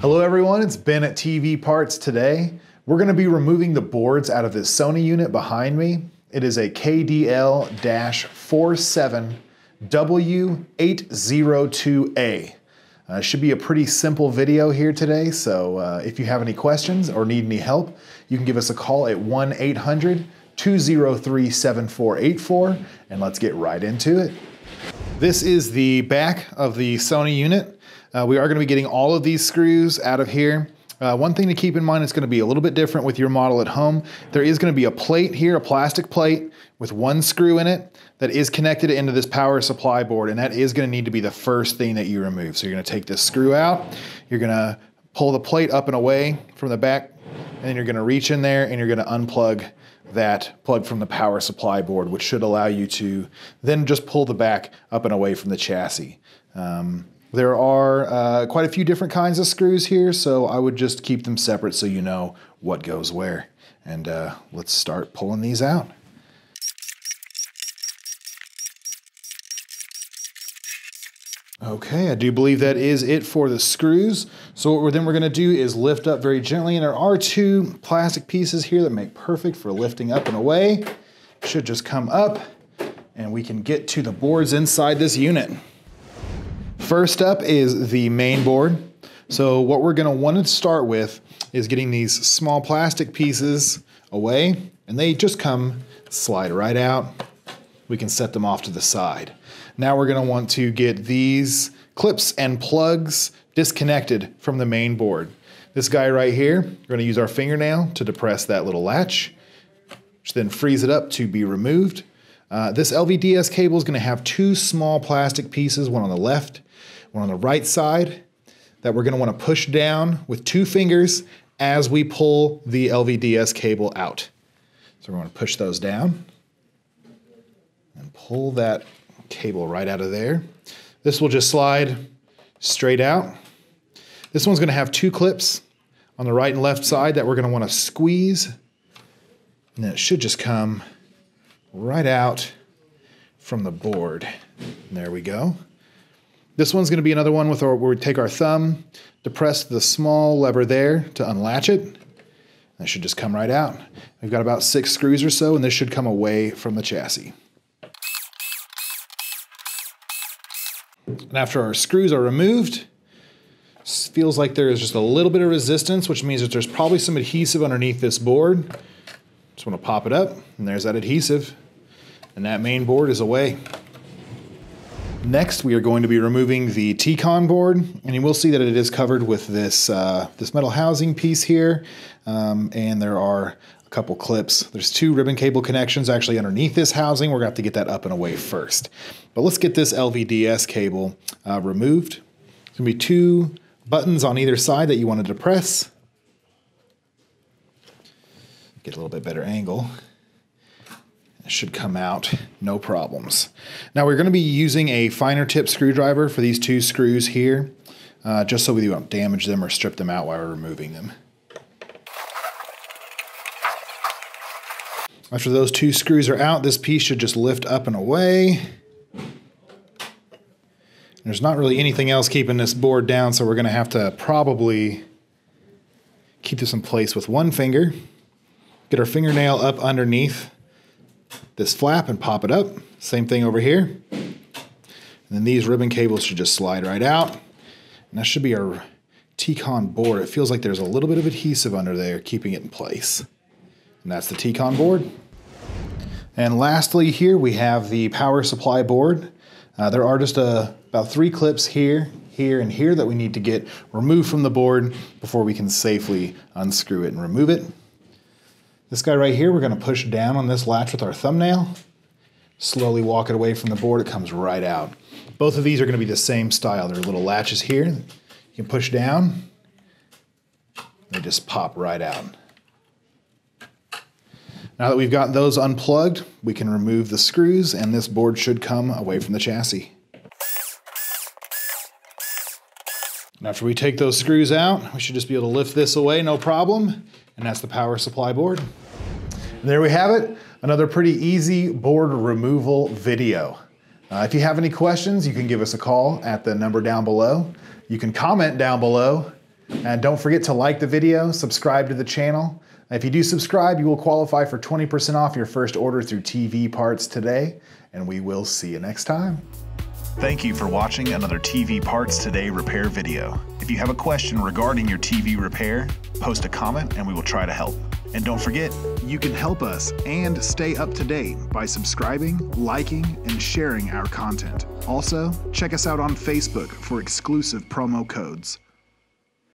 Hello everyone, it's Ben at TV Parts Today. We're going to be removing the boards out of this Sony unit behind me. It is a KDL-47W802A. Should be a pretty simple video here today, so if you have any questions or need any help, you can give us a call at 1-800-203-7484 and let's get right into it. This is the back of the Sony unit. We are going to be getting all of these screws out of here. One thing to keep in mind, it's going to be a little bit different with your model at home. There is going to be a plate here, a plastic plate with one screw in it that is connected into this power supply board, and that is going to need to be the first thing that you remove. So you're going to take this screw out, you're going to pull the plate up and away from the back, and then you're going to reach in there and you're going to unplug that plug from the power supply board, which should allow you to then just pull the back up and away from the chassis. There are quite a few different kinds of screws here, so I would just keep them separate so you know what goes where. And let's start pulling these out. Okay, I do believe that is it for the screws. So what we're gonna do is lift up very gently, and there are two plastic pieces here that make perfect for lifting up and away. Should just come up, and we can get to the boards inside this unit. First up is the main board. So what we're gonna wanna start with is getting these small plastic pieces away, and they just come slide right out. We can set them off to the side. Now we're gonna want to get these clips and plugs disconnected from the main board. This guy right here, we're gonna use our fingernail to depress that little latch, which then frees it up to be removed. This LVDS cable is gonna have two small plastic pieces, one on the left, one on the right side, that we're gonna wanna push down with two fingers as we pull the LVDS cable out. So we're gonna push those down and pull that cable right out of there. This will just slide straight out. This one's gonna have two clips on the right and left side that we're gonna wanna squeeze, and then it should just come right out from the board. And there we go. This one's gonna be another one with where we take our thumb, depress the small lever there to unlatch it. That should just come right out. We've got about six screws or so, and this should come away from the chassis. And after our screws are removed, feels like there is just a little bit of resistance, which means that there's probably some adhesive underneath this board. Just wanna pop it up, and there's that adhesive. And that main board is away. Next, we are going to be removing the T-Con board, and you will see that it is covered with this, this metal housing piece here, and there are a couple clips. There's two ribbon cable connections actually underneath this housing. We're gonna have to get that up and away first. But let's get this LVDS cable removed. There's gonna be two buttons on either side that you wanna depress. Get a little bit better angle. It should come out, no problems. Now we're gonna be using a finer tip screwdriver for these two screws here, just so we don't damage them or strip them out while we're removing them. After those two screws are out, this piece should just lift up and away. There's not really anything else keeping this board down, so we're gonna have to probably keep this in place with one finger. Get our fingernail up underneath this flap and pop it up. Same thing over here. And then these ribbon cables should just slide right out. And that should be our T-Con board. It feels like there's a little bit of adhesive under there keeping it in place. And that's the T-Con board. And lastly here we have the power supply board. There are just about three clips here, here, and here that we need to get removed from the board before we can safely unscrew it and remove it. This guy right here, we're gonna push down on this latch with our thumbnail, slowly walk it away from the board, it comes right out. Both of these are gonna be the same style. There are little latches here. You can push down, they just pop right out. Now that we've got those unplugged, we can remove the screws and this board should come away from the chassis. And after we take those screws out, we should just be able to lift this away, no problem. And that's the power supply board. And there we have it, another pretty easy board removal video. If you have any questions, you can give us a call at the number down below. You can comment down below, And don't forget to like the video, subscribe to the channel. If you do subscribe, you will qualify for 20% off your first order through TV Parts Today, and we will see you next time. Thank you for watching another TV Parts Today repair video. If you have a question regarding your TV repair, post a comment and we will try to help. And don't forget, you can help us and stay up to date by subscribing, liking, and sharing our content. Also, check us out on Facebook for exclusive promo codes.